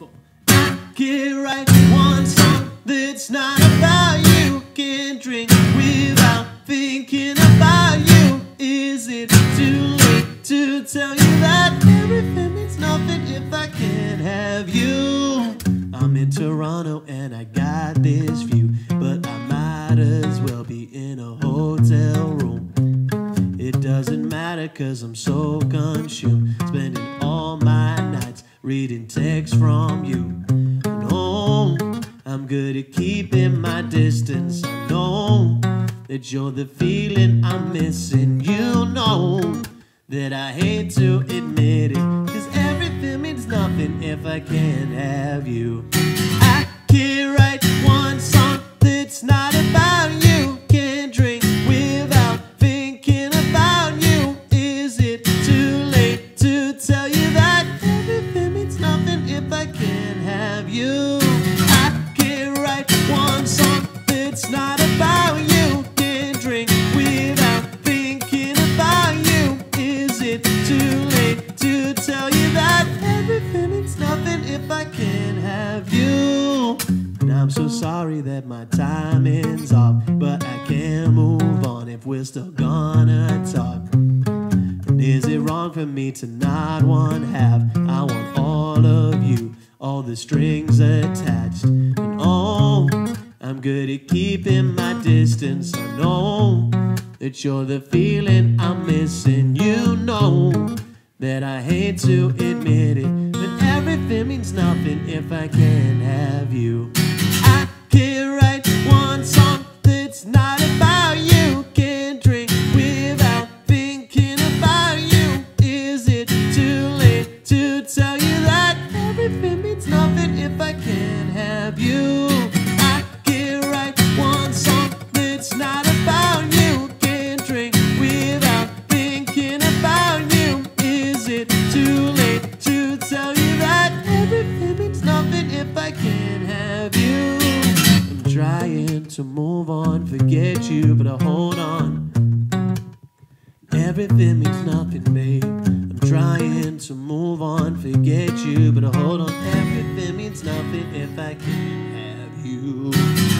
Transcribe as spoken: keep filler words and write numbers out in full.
beautiful. Get right one song that's not about you. Can't drink without thinking about you. Is it too late to tell you that everything means nothing if I can't have you? I'm in Toronto and I got this view, but I might as well be in a hotel room. It doesn't matter cause I'm so consumed, spending all my nights reading texts from you. No, I'm good at keeping my distance. I know that you're the feeling I'm missing. You know that I hate to admit it, cause everything means nothing if I can't have you. I can't write one song that's not about you. Can't drink without thinking about you. Is it too late to tell you that everything means nothing if I can't have you? I can't write one song that's not about you. Can't drink without thinking about you. Is it too late to tell you that everything means nothing if I can't have you? And I'm so sorry that my time is off, but I can't move on if we're still gonna talk. And is it wrong for me to not want half? I want all of you, all the strings attached. And oh, I'm good at keeping my distance. I know that you're the feeling I'm missing. You know that I hate to admit it, but everything means nothing if I can't have you. I can't write one song that's not about you. Can't drink without thinking about you. Is it too late to tell you that everything means nothing if I can't have you? I can't write one song that's not about you. Can't drink without thinking about you. Is it too late to tell you that everything means nothing if I can't have you? I'm trying to move on, forget you, but I hold on. Everything means nothing, babe. I'm trying to move on, forget you, but I hold on. Everything means nothing if I can't have you.